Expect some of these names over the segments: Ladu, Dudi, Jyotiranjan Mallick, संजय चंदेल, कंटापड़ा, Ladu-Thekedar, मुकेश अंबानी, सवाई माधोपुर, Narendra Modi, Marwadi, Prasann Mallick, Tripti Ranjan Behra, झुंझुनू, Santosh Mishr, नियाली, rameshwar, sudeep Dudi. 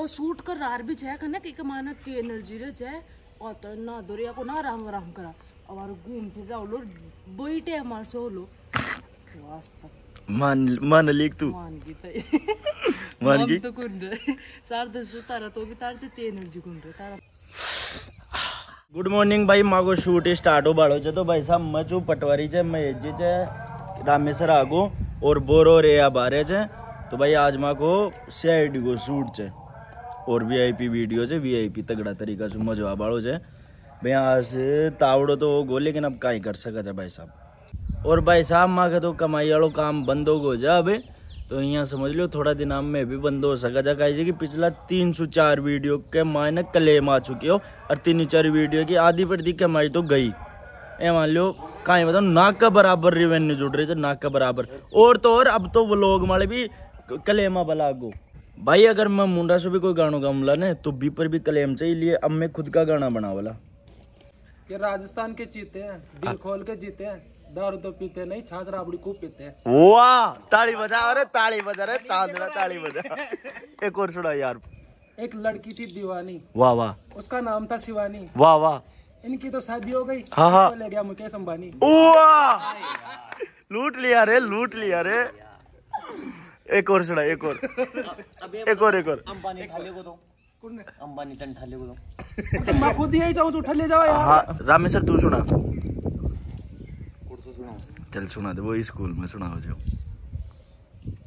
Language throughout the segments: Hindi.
और सूट कर रार भी जाए ना कि माना की एनर्जी रे जाए और तो ना दरिया को ना आराम आराम करा हमारो घूम फिर रहा लो बैठे हमारे से लो वास्ता मान लेक तू मान की मान की तो कुंड सार दे सुतारा तो भी तार से एनर्जी कुंड तारा। गुड मॉर्निंग भाई, मागो शूट स्टार्ट हो बाड़ो जो तो भाई साहब मचू पटवारी जे महेश जी जे रामेश्वर आगो और बोरो रे आ बारे जे तो भाई आज माँ को साइड को शूट छे और वीआईपी वीडियो छे वीआईपी तगड़ा तरीका से मजो आ बाड़ो छे भाई। आज तावड़ो तो हो गो लेकिन अब काई कर सका छे भाई साहब। और भाई साहब माँ के तो कमाई वालों काम बंद हो गो जा अभी तो यहाँ समझ लो थोड़ा दिन में भी बंद हो सका जा कही कि पिछला 304 वीडियो के मायने क्लेम आ चुके हो और 304 वीडियो की आधी प्रति कमाई तो गई ए मान लो कहीं बताओ नाक का बराबर रिवेन्यू जुड़ रही है नाक का बराबर। और तो और अब तो व्लॉग माले भी क्लेमा बला गो भाई। अगर मैं मुंडा से भी कोई गाना गाऊँगा ना तो बी पर भी क्लेम चाहिए लिए अब मैं खुद का गाना बना वाला कि राजस्थान के चीते हैं दिल खोल के जीते हैं दारू तो पीते नहीं छाछ राबड़ी को पीते हैं। वाह ताली बजा, अरे ताली बजा रे तांदरा ताली बजा। एक और सुना यार, एक लड़की थी दीवानी, वाह वाह, उसका नाम था शिवानी, वाह वाह, इनकी तो शादी हो गई, हाँ, तो ले गया मुकेश अंबानी। वाह लूट लिया रे, लूट लिया रे। एक और सुना, एक और एक और अंबानी खा ले को दो अंबानी तन खा ले को दो मैं खुद ही जाऊं तो उठा ले जाओ यार। रामेश्वर तू सुना, चल सुना दे वो स्कूल में सुनाओ जो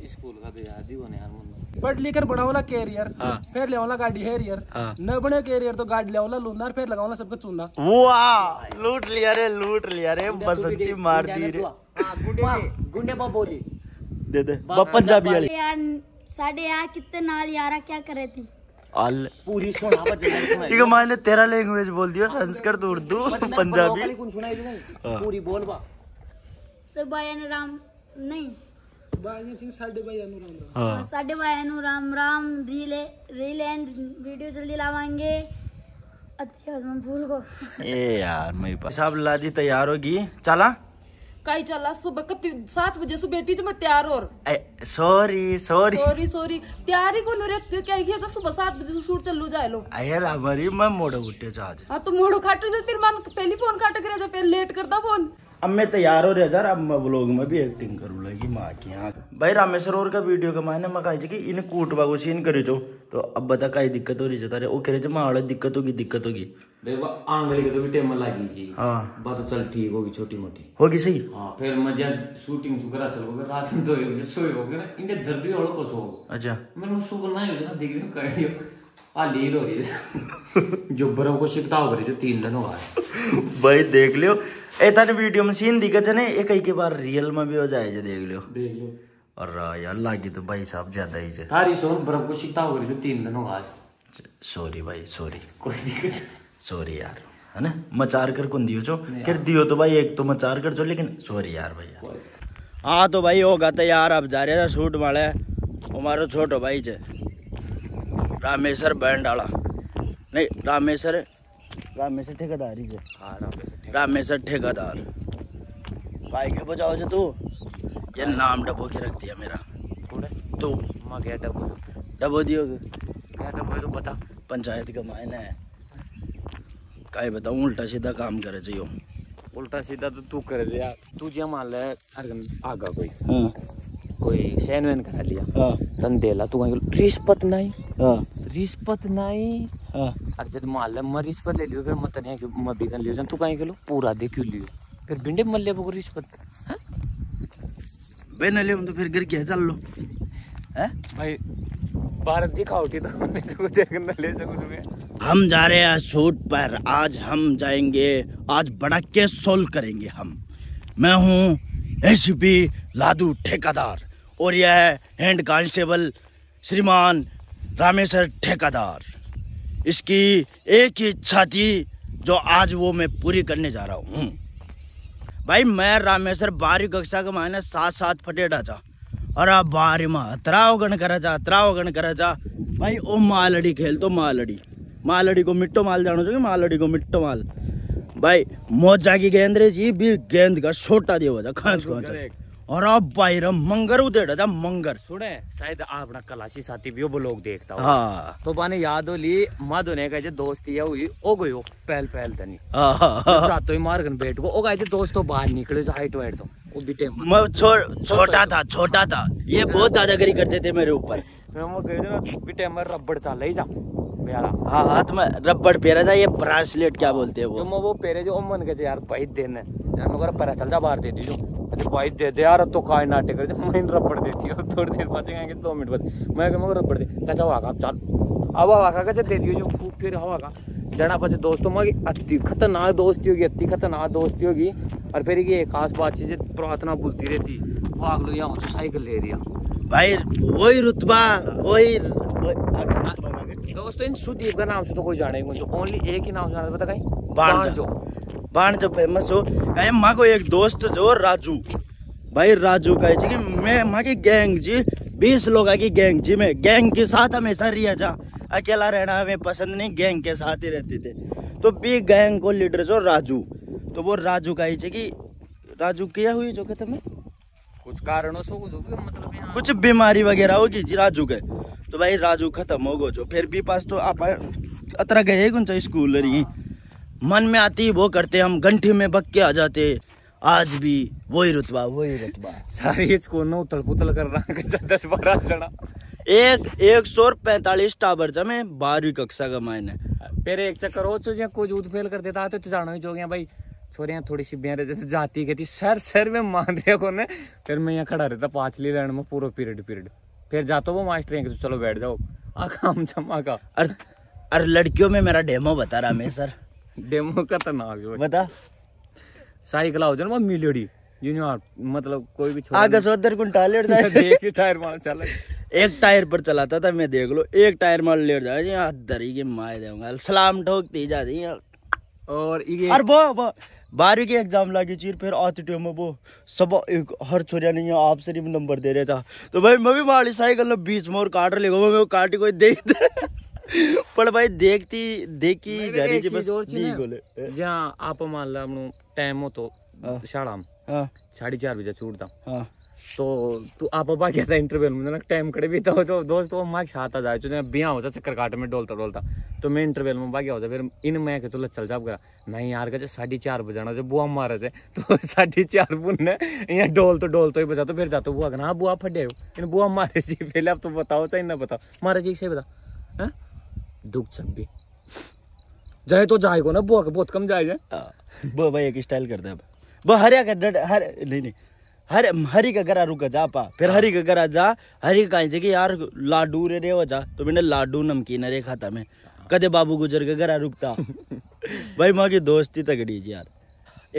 स्कूल का तो याद ही होने यार मुन्ना पढ़ लेकर बनाओला कैरियर, हाँ। फिर लेओला गाड़ी हैरियर, हाँ। न बने कैरियर तो गाड़ी लेओला लूना फिर लगाओला सबको चूना। वाह लूट लिया रे, लूट लिया रे, बसंती मार दी रे। हां गुंडे बा बोली दे दे बा पंजाबी वाली यार साडे यार कितने नाल यारा क्या करे थी आल पूरी सुना बजे ठीक है माने 13 लैंग्वेज बोल दियो संस्कृत उर्दू पंजाबी पूरी बोल बा भाई राम नहीं राम राम रील एंड वीडियो जल्दी लावाएंगे भूल गो ए यार मेरे पास साहब। लादी तैयार होगी चला कई चला सुबह का 7 बजे सुबह बेटी मैं तैयार हो सॉरी सॉरी सॉरी सॉरी तैयारी को सुबह 7 बजे से सूट चलू जाए लो यार हमारी मैं मोड़ो उठे आज हाँ तो मोड़ो खाटे जा फिर मन पहली फोन खाटे करे जा पहले लेट करता फोन। अब मैं तैयार हो रहा यार, अब मैं व्लॉग में भी एक्टिंग करूँ लगी माँ की। हाँ भाई रामेश्वर और का वीडियो का मायने मैं कही कि इन कूटवा को सीन करी जो तो अब बता कई दिक्कत हो रही है तारे ओ कह रहे जो माँ दिक्कत होगी देखो आंगली के तो भी टेम लगी जी हाँ बात तो चल ठीक होगी छोटी मोटी होगी सही हाँ फिर मैं जब शूटिंग सुकरा चलोगे रात में 2 बजे सोए होगे ना इनके धरती वालों को सो अच्छा मैंने सुबह ना हो ना देख लो कर दियो आ लील हो रही है जो बरों को शिकता हो रही जो 3 दिन हो गए भाई देख लियो एताने वीडियो में सीन दिखा छे ने एक ही बार रियल में भी हो जाए जे देख लियो और यार लागी तो भाई साहब ज्यादा ही छे थारी सोन बरफ को शिकता हो रही जो 3 दिन हो आज सॉरी भाई सॉरी कोई दिक्कत सॉरी यार है ना मचार कर कुन दियो जो कर दियो तो भाई एक तो मचार कर जो लेकिन सॉरी यार भाई। हाँ तो भाई होगा तो यार अब जा रहे शूट वाले हमारो छोटो भाई छे रामेश्वर बैंड वाला नहीं रामेश्वर ठेकेदारी छे हाँ रामेश्वर ठेकेदार भाई के बजाओ जो तू ये नाम डबो के रख दिया मेरा तू माँ क्या डबो दियोगे क्या डबो तो पता पंचायत का मायने है क्या बताऊँ उल्टा सीधा काम करे चाहिए उल्टा सीधा तो तू कर दिया तू जो मान ले आगा कोई हाँ। कोई सैन वैन करा लिया हाँ। तन देला तू रिश्वत नहीं हाँ। रिश्वत नहीं अरे जब मान ले मैं रिश्वत ले लियो फिर मैं तनिया मैं बिकन लियो तू कहीं के लो पूरा दे क्यों लियो फिर बिंडे मल ले वो रिश्वत है बे न ले तो फिर गिर गया चल लो है भाई भारत दिखावटी तो हमने तो देखना ले सकोगे। हम जा रहे हैं शूट पर आज हम जाएंगे आज बड़ा केस सोल्व करेंगे हम। मैं हूँ एसपी लादू ठेकेदार और यह है हेड कांस्टेबल श्रीमान रामेश्वर ठेकेदार। इसकी एक ही इच्छा थी जो आज वो मैं पूरी करने जा रहा हूँ। भाई मैं रामेश्वर 12वीं कक्षा का माने 7 फटेटा था और अब 12 में अतरा गण करा जा भाई ओ मालड़ी खेल तो मालड़ी को मिट्टो माल जानो जो मालड़ी को मिट्टो माल भाई मौजा की गेंद रे जी भी गेंद का छोटा देवा जा खांच और आप बाहर मंगर उधेड़ा था मंगर सुने शायद अपना कलाशी साथी भी वो लोग देखता हो। हाँ। तो बाने याद हो ली मद होने का जो दोस्ती है ओ गयो पहल पहल धनी सातो ही मारगन बैठ को ओ गए थे दोस्तों बाहर निकले जो हाइट वाइट तो वो बिटे मैं छोटा था ये बहुत दादागिरी करते थे मेरे ऊपर। मैं गए बिटे मैं रबड़ चाल ही जा हाथ में रबड़ पेरा था ये ब्रासलेट क्या बोलते है वो पेरे जो मन के यार पाई देने पता चल जा बाहर दे दीजो भाई दे दे यार तो काय नाटक कर दे मैं रबड़ देती हूँ थोड़ी देर बाद आएंगे 2 मिनट बाद मैं कह रबड़ दे कचा हुआ का चल अब हवा का कचा दे दियो जो फिर हवा का जना पे दोस्तों माँ की अति खतरनाक दोस्ती होगी। और फिर ये खास बात चीज़ प्रार्थना बोलती रहती भाग लो यहाँ तो साइकिल ले रही भाई वही रुतबा वही दोस्तों इन सुदीप का नाम से तो कोई जाने ओनली एक ही नाम जाना पता कहीं बाण जो फेमस हो कहे माँ को एक दोस्त जो राजू भाई राजू कहे जी कि मैं माँ की गैंग जी 20 लोग की गैंग जी में गैंग के साथ हमेशा रिया जा अकेला रहना हमें पसंद नहीं गैंग के साथ ही रहते थे। तो बी गैंग को लीडर जो राजू तो वो राजू कहे जी कि राजू क्या हुई जो कहते मैं कुछ कारणों से मतलब कुछ बीमारी वगैरह होगी जी राजू के तो भाई राजू खत्म हो गो जो फिर भी पास तो आप अतरा गए कौन सा स्कूल रही मन में आती वो करते हम घंटे में बक के आ जाते आज भी वही रुतबा सारी इसको न उतल पुतल कर रहा 10-12 जना 145 टावर जमे 12वीं कक्षा का मायने फिर एक चक्कर हो चुके कुछ ऊद फेल कर देता तो जाना ही जोगे भाई छोरियाँ थोड़ी सी बिहार जैसे जाती कहती सर में मान दिया को ने फिर मैं यहाँ खड़ा रहता 5वीं लाइन में पूरा पीरियड फिर जाता वो मास्टर यहाँ चलो बैठ जाओ आम जमा का। अरे लड़कियों में मेरा डेमो बता रहा मैं सर डेमो खतरनाक है बता साइकिल आओ जन वो मिलड़ी यूनियन मतलब कोई भी आगे सोधर कुंटा लेट जाए एक टायर मार चला एक टायर पर चलाता था मैं देख लो एक टायर मार लेट जाए यहाँ दरी के मार दूंगा सलाम ठोकती जा रही है। और ये अरे वो 12वीं के एग्जाम लगी चीर फिर आते टाइम वो सब एक हर छोरिया नहीं है आप सिर्फ नंबर दे रहा था तो भाई मैं भी मारी साइकिल 20 मोर काट ले गो काटी कोई दे पर भाई देखती जा रही बस जहाँ आप मान ला टाइम हो तो शाम 4:30 बजे छूटता तो तू आप कैसा इंटरव्यू में टाइम कड़े भी था जो दोस्त वो माँ के साथ आ जाए जो बिया हो जा चक्कर काट में डोलता तो मैं इंटरव्यूल में बाग्या हो जा फिर इन मैं के चल चल जाओ नहीं यार कहे 4:30 बजाना जो बुआ मारा जाए तो 4:30 बुनने यहाँ डोल तो ही बजा तो फिर जाता बुआ कहना हाँ बुआ फटे हो इन बुआ मारे जी पहले आप तो बताओ चाहे ना बताओ मारा जी से बताओ दुख छब्बी जाए तो जाएगा ना बुआ बहुत कम जाए बुआ भाई एक स्टाइल करता है वो हरिया का हरी का गरा रुका जा पा फिर हरी का गरा जा हरी का कहीं यार लाडू रे हो जा तो मैंने लाडू नमकीन रे खाता मैं कदे बाबू गुजर के गरा रुकता भाई माँ की दोस्ती तगड़ी जी यार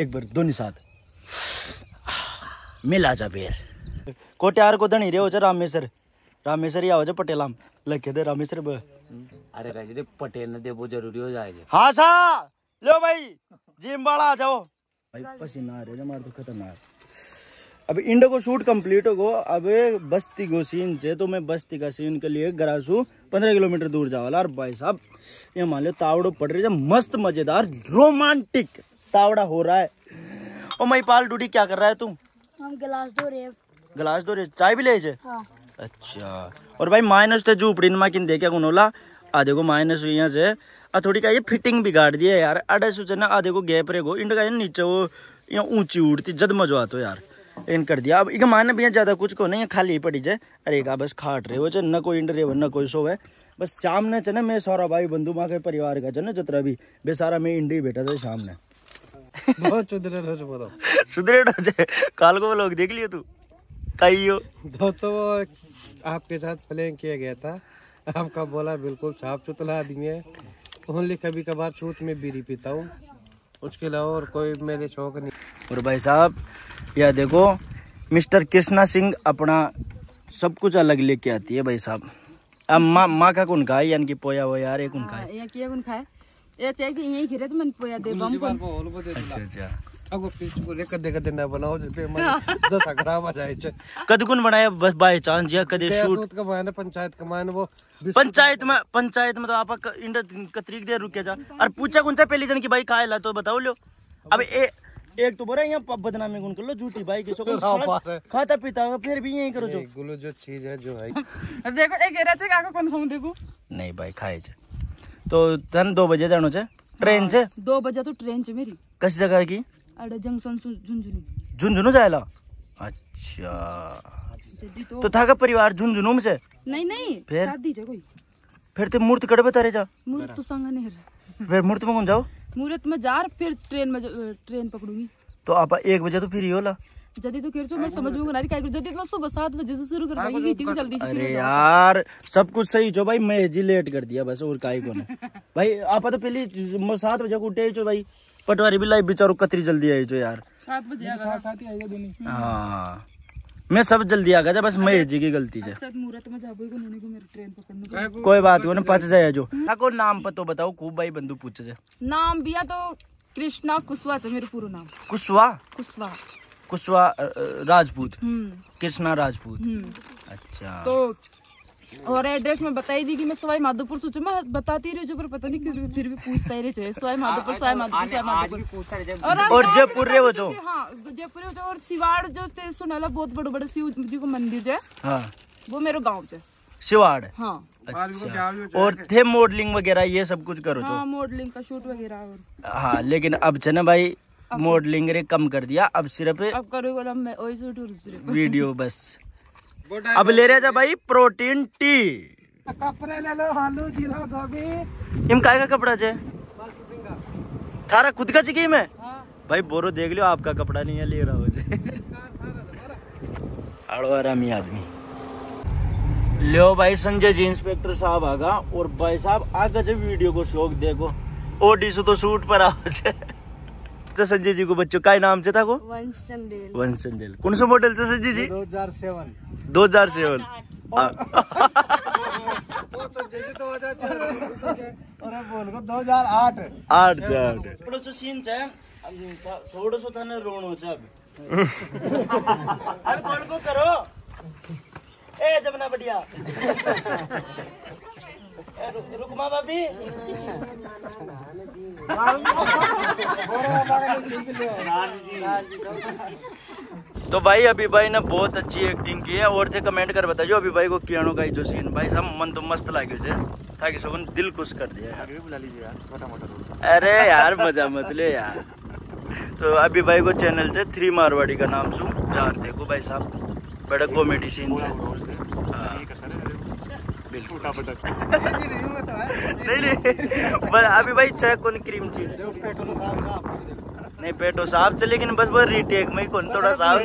एक बार दोनों साथ मिला जा फिर कोट्यार को धनी रे हो जा रामेश्वर या हो जा पटेलाम लगे दे रामेश्वर अरे राजे पटेल ने देवो जरूरी हो जाएगा। हाँ सा लो भाई जिम वाला आ जाओ भाई पसीना रे जमार तो खतरनाक। अब इंडो को शूट कंप्लीट होगो अब बस्ती को सीन से तो मैं बस्ती का सीन के लिए गरासू 15 किलोमीटर दूर जावाला और भाई साहब ये मान लो तावड़ो पड़ रही है मस्त मजेदार रोमांटिक तावड़ा हो रहा है। ओ महिपाल डूडी क्या कर रहा है तुम? हम गिलास धो रहे चाय भी ले जे। अच्छा और भाई माइनस थे झूपड़ी नमा किन देखा गुनोला आधे को माइनस हुई यहाँ से और थोड़ी का ये फिटिंग बिगाड़ दी है यार अडे सोचे ना आधे को गैप रे गो इंड का नीचे वो यहाँ ऊंची उड़ती जद मजा आता यार इन कर दिया। अब एक मायने भी ज़्यादा कुछ को नहीं खाली पड़ी जाए अरे का बस खाट रहे हो चाहे न कोई इंड रहे हो न कोई सो है बस शाम ने चले मैं सारा भाई बंधु माँ के परिवार का चले जतरा भी बेसारा मैं इंडी बैठा था शाम ने बहुत सुधरेट हो जाए काल को लोग देख लियो तू दोस्तों आपके साथ प्लेन किया गया था आपका बोला बिल्कुल साफ सुथरा आदमी है ओनली कभी कभार छूट में बीड़ी पीता हूँ उसके अलावा और कोई मेरे शौक नहीं। और भाई साहब यह देखो मिस्टर कृष्णा सिंह अपना सब कुछ अलग लेके आती है भाई साहब। अब माँ का कौन खाए यानी कि पोया हो यार एक बनाओ बनाया बस बाय चांस या कदे शूट का बनाया पंचायत में तो आप कतरीक देर रुके जा और पूछा कौन सा पहली जन की भाई खाए ला तो बताओ लो अब एक तो बोरा यहाँ बदनामी गुण कर लो झूठी भाई के खाता पीता होगा फिर भी यही करो जो चीज है जो है। देखो एक काका कौन खाऊ देखो नहीं भाई खाए तो तन 2 बजे जानो छे ट्रेन छे 2 बजे तो ट्रेन छे मेरी किस जगह की अड़े जंक्शन झुंझुनू झुंझुनू जायला अच्छा तो था का परिवार झुंझुनू में से नहीं नहीं शादी छे कोई फिर ते मूर्त कड़े बता रे जा मूर्त तो संग नहीं रे फिर मूर्त में कौन जाओ मूर्त में जा फिर ट्रेन पकड़ूंगी तो आप 1 बजे तो फ्री होला जदी तो किरचो मैं समझ में ना रही काई जदी तो सुबह 7 बजे से शुरू कर रही थी जल्दी से। अरे यार सब कुछ सही जो भाई मैं जी लेट कर दिया बस और काई को ना भाई आपा तो पहले 7 बजे को उठे जो भाई पटवारी भी लाइव बेचारो कतरी जल्दी आई जो यार 7 बजे आगा साथ ही आएगा दोनी हां मैं सब जल्दी आगा जा बस मैं जी की गलती है शायद मुहूर्त में जाबो को नोने को मेरी ट्रेन पकड़ने को कोई बात कोने पच जाए जो को नाम पतो बताओ खूब भाई बंधु पूछ जे नाम बिया तो कृष्णा कुशवा से मेरा पूरा नाम कुशवा कुशवा कुशवा राजपूत कृष्णा राजपूत अच्छा तो और एड्रेस में बताई दी कि मैं सवाई माधोपुर सोचू मैं बताती रही जो पर पता नहीं क्यों फिर भी पूछता ही रहे सवाई माधोपुर और जयपुर रे वो जो हाँ जयपुर रे और सिवाड़ जो सुनाला बहुत बड़े बड़े शिव जी को मंदिर है वो मेरे गाँव से सिवाड़ हाँ अच्छा। और थे मॉडलिंग वगैरह ये सब कुछ करो मॉडलिंग का शूट वगैरह हाँ लेकिन अब चना भाई मॉडलिंग रे कम कर दिया अब सिर्फ अब करूंगा मैं वही सिर्फ वीडियो बस अब ले रहे जा भाई प्रोटीन टी कपड़े ले लो आलू जीरा गोभी इम काय का कपड़ा जे थारा खुद का चिकी में भाई बोरो देख लियो आपका कपड़ा नहीं है ले रहा हो जे आदमी लो भाई संजय जी इंस्पेक्टर साहब आगा और भाई साहब आगे जब वीडियो को शौक देखो ओडी सो तो शूट पर आओ जे संजय जी को बच्चों का नाम से था को वंश चंदेल कौन सा मॉडल था संजय जी 2007 थोड़ा सो थाने रोनो छ अब अरे कौन को करो ए जमना बढ़िया रुकमा भाभी तो भाई अभी भाई ने बहुत अच्छी एक्टिंग की है और थे कमेंट कर बताइयो अभी भाई को कियानो का जो सीन भाई साहब मन तो मस्त लागे जे ताकि सबन दिल खुश कर दिया यार बुला लीजिए यार छोटा मोटा अरे यार मजा मत ले यार तो अभी भाई को चैनल से 3 मारवाड़ी का नाम सु जार देखो भाई साहब बड़ा कॉमेडी सीन है नहीं बस अभी भाई चाहे कौन क्रीम चीज नहीं पेटो साफ से लेकिन बस वो रीटेक में ही कौन थोड़ा साफ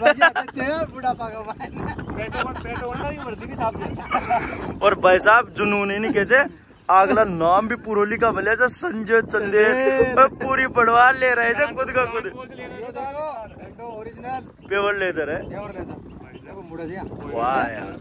और भाई साहब जुनून ही नहीं कहते अगला नाम भी पुरोली का भले जा संजय चंदेल पूरी पड़वार ले रहे थे खुद का खुद प्योर लेदर है वाह यार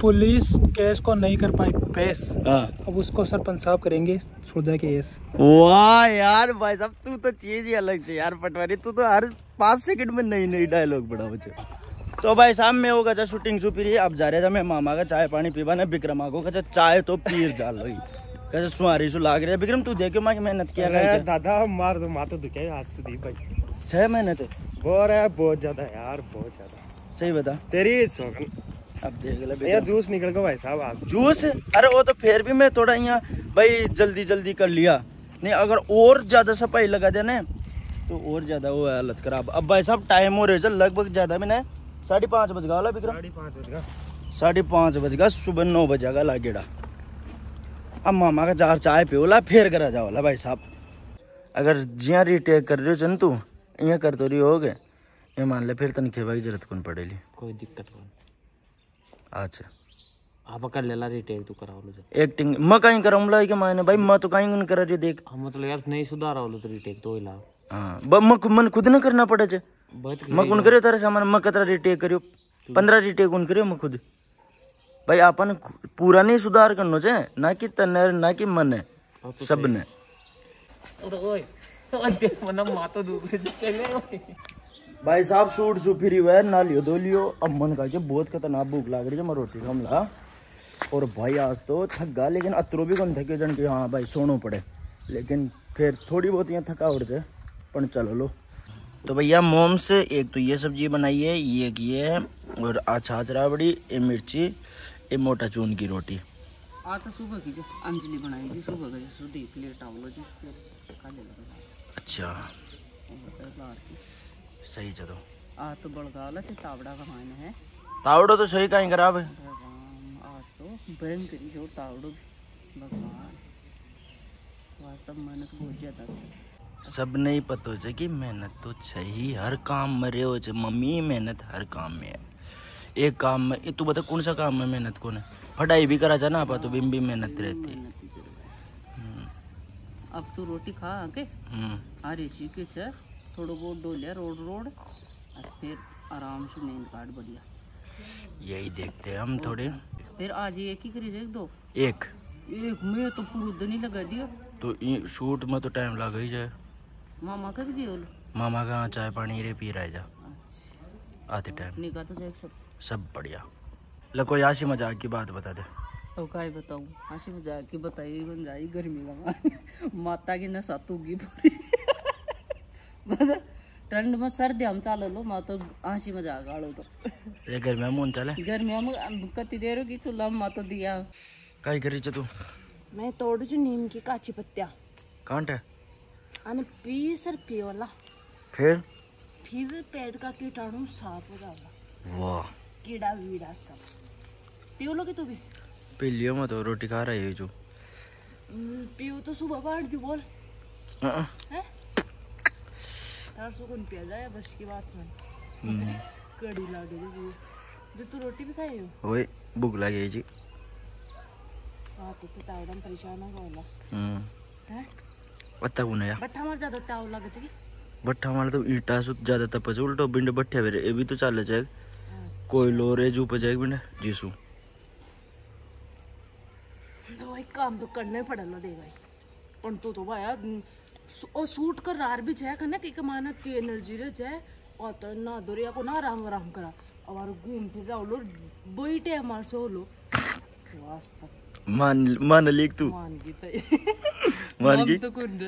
पुलिस केस को नहीं कर पाई पेश अब उसको सरपंच साहब करेंगे सुरजा के एस। वाह यार भाई साहब तू तो चीज ही अलग है यार पटवारी तू तो हर 5 सेकंड में नई नई डायलॉग बढ़ा बच्चे। तो भाई साहब मैं होगा चाहे शूटिंग शू पी अब जा रहे था मैं मामा का चाय पानी पीवा ना विक्रम आगो का चाय तो पीर डाल रही कैसे सुहारी सु लाग रही है विक्रम तू देखो माँ की मेहनत किया दादा मार दो माता दुखे हाथ से दी भाई 6 महीने थे बहुत ज्यादा यार बहुत ज्यादा सही बता तेरी अब देख ले जूस निकल गया भाई साहब आज जूस अरे वो तो फिर भी मैं थोड़ा यहाँ भाई जल्दी जल्दी कर लिया नहीं अगर और ज्यादा सफाई लगा देने तो और ज्यादा वो हालत खराब। अब भाई साहब टाइम हो रहा है लगभग ज्यादा भी ना 5:30 बजगा 5:30 बजगा सुबह 9 बजे का लागेड़ा अब मामा का जार चाय पियोला फिर करा जाओला भाई साहब अगर जिया रिटेक कर रहे हो जंतु यहाँ कर तो रही हो गए ये मान ले फिर तनखे भाई जरूरत कौन पड़ेगी कोई दिक्कत कौन अच्छा आप कर लेला रिटेक तू कराओ लो एक्टिंग मैं कहीं कराऊंगा के माने भाई मैं तो कहीं उन कर रही देख हम मतलब यार नहीं सुधारा लो तो रिटेक तो हिला हां ब मन खुद ना करना पड़े जे मैं कौन करे तेरे सामान मैं कतरा रिटेक करियो 15 रिटेक उन करियो मैं खुद भाई अपन पूरा नहीं सुधार करनो जे ना कि तने ना कि मने सबने ओए भाई साहब सूट सू फ्री हुआ ना लियो दो लियो अब मन का बहुत खतरनाक भूख लग रही है मैं रोटी खाऊंगा और भाई आज तो थक गया लेकिन अतरो भी कौन थके जन के हाँ भाई सोनो पड़े लेकिन फिर थोड़ी बहुत यहाँ थकावट थे पर चलो लो। तो भैया मोम से एक तो ये सब्जी बनाई है, ये की है और अचार राबड़ी, ये मिर्ची, ये मोटा चून की रोटी। आता सुबह की जी अंजलि बनाई जी सुबह की सुधी प्लेट आओ जी खा ले। अच्छा सही चलो आ तो बड़गाल है तावड़ा का मान है। तावड़ो तो सही कहीं खराब है आज तो भयंकर जो तावड़ो भगवान वास्तव मेहनत बहुत ज्यादा है। सब नहीं पता हो कि मेहनत तो सही हर काम में रहे हो जाए मम्मी, मेहनत हर काम में है। एक काम में तू बता कौन सा काम में मेहनत कौन है, पढ़ाई भी करा जा ना आपा तो बिम भी मेहनत रहती है। अब तो रोटी खा के अरे सी के सर थोड़ा बहुत डोलिया रोड और फिर आराम से नींद काट बढ़िया। यही देखते हैं हम थोड़े फिर आज एक ही करी दो एक में तो पूरा दिन ही लगा दिया तो शूट में तो टाइम लगा ही जाए। मामा कब गए मामा का चाय पानी रे पी रहा जा आते टाइम निकाल तो जाए सब बढ़िया। लो कोई हंसी मजाक की बात बता दे। तो क्या बताऊं हंसी मजाक की बताई कौन जाई गर्मी का माता की नसा तूगी पूरी ठंड में सर्दी हम चालो लो माँ तो हंसी मजाक आलो तो ये गर्मी में चले गर्मी में कति देर होगी चूल्हा माँ तो दिया क्या करी तू। मैं तोड़ू जो नीम की काची पत्तिया कांट है अने पीसर पियोला फिर पेट का कीटाणु साफ हो जाएगा। वाह कीड़ा वीड़ा सब पियो लोगे तू भी पी लियो मत तो रोटी खा रही है जो पियो तो सुबह बाढ़ की बोल हैं तार सुकून पिया जाए बस की बात नहीं कड़ी लाडू भी तू रोटी भी खाई हो ओए भूख लगी जी तो परेशान है मान लीक तू मान गई तो कुंड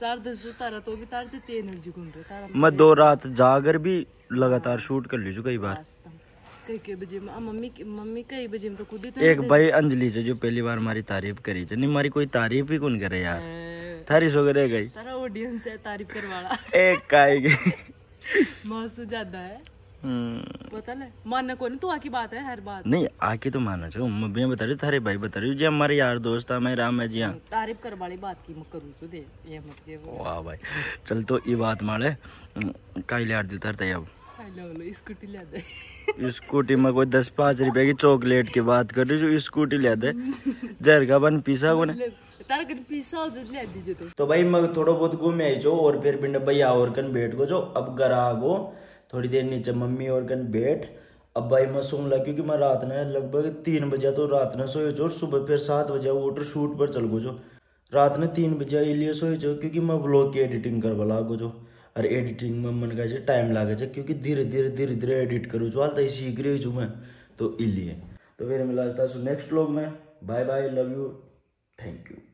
सार दिन सुता रहा तो भी तार से ते एनर्जी कुंड तारा मैं दो रात जागर भी लगातार शूट कर ली जो कई बार कई बजे मम्मी कई बजे तो खुद ही तो एक भाई अंजलि से जो पहली बार हमारी तारीफ करी नहीं हमारी कोई तारीफ ही कौन करे यार थारी सो करे गई तारा ऑडियंस है तारीफ करवाड़ा एक काई गई मौसू ज्यादा है पता ले मानना कोई नहीं तू आकी बात है हर बात नहीं आके तो मानना चाहो मैं बता रही थारे भाई बता रही जी हमारे यार दोस्त था मैं राम है जी हां तारीफ कर वाली बात की मत करू तो दे ये मत दे वाह भाई चल तो ई बात माले काई ले यार दे उतरता है अब काई ले स्कूटी ले दे स्कूटी में कोई 10 5 रुपए की चॉकलेट की बात कर रही जो स्कूटी ले दे जहर का बन पीसा को ने तार के पीसा ले दीजिए। तो भाई मैं थोड़ा बहुत घूमे आई जो और फिर बिंड भैया और कन बैठ को जो अब घर आ गो थोड़ी देर नीचे मम्मी और कन बैठ अब भाई मैं सोम लगा क्योंकि मैं रात ने लगभग 3 बजे तो रात ने सोए जो और सुबह फिर 7 बजे वोटर शूट पर चल गो जो रात ने 3 बजे इसलिए सोए जो क्योंकि मैं ब्लॉग की एडिटिंग करवा लागो जो और एडिटिंग में मन का टाइम लागे जो क्योंकि धीरे धीरे धीरे धीरे एडिट करूँ जो हाल सीख रही हूँ मैं तो इसलिए। तो फिर मिला नेक्स्ट ब्लॉग में bye bye love you thank you.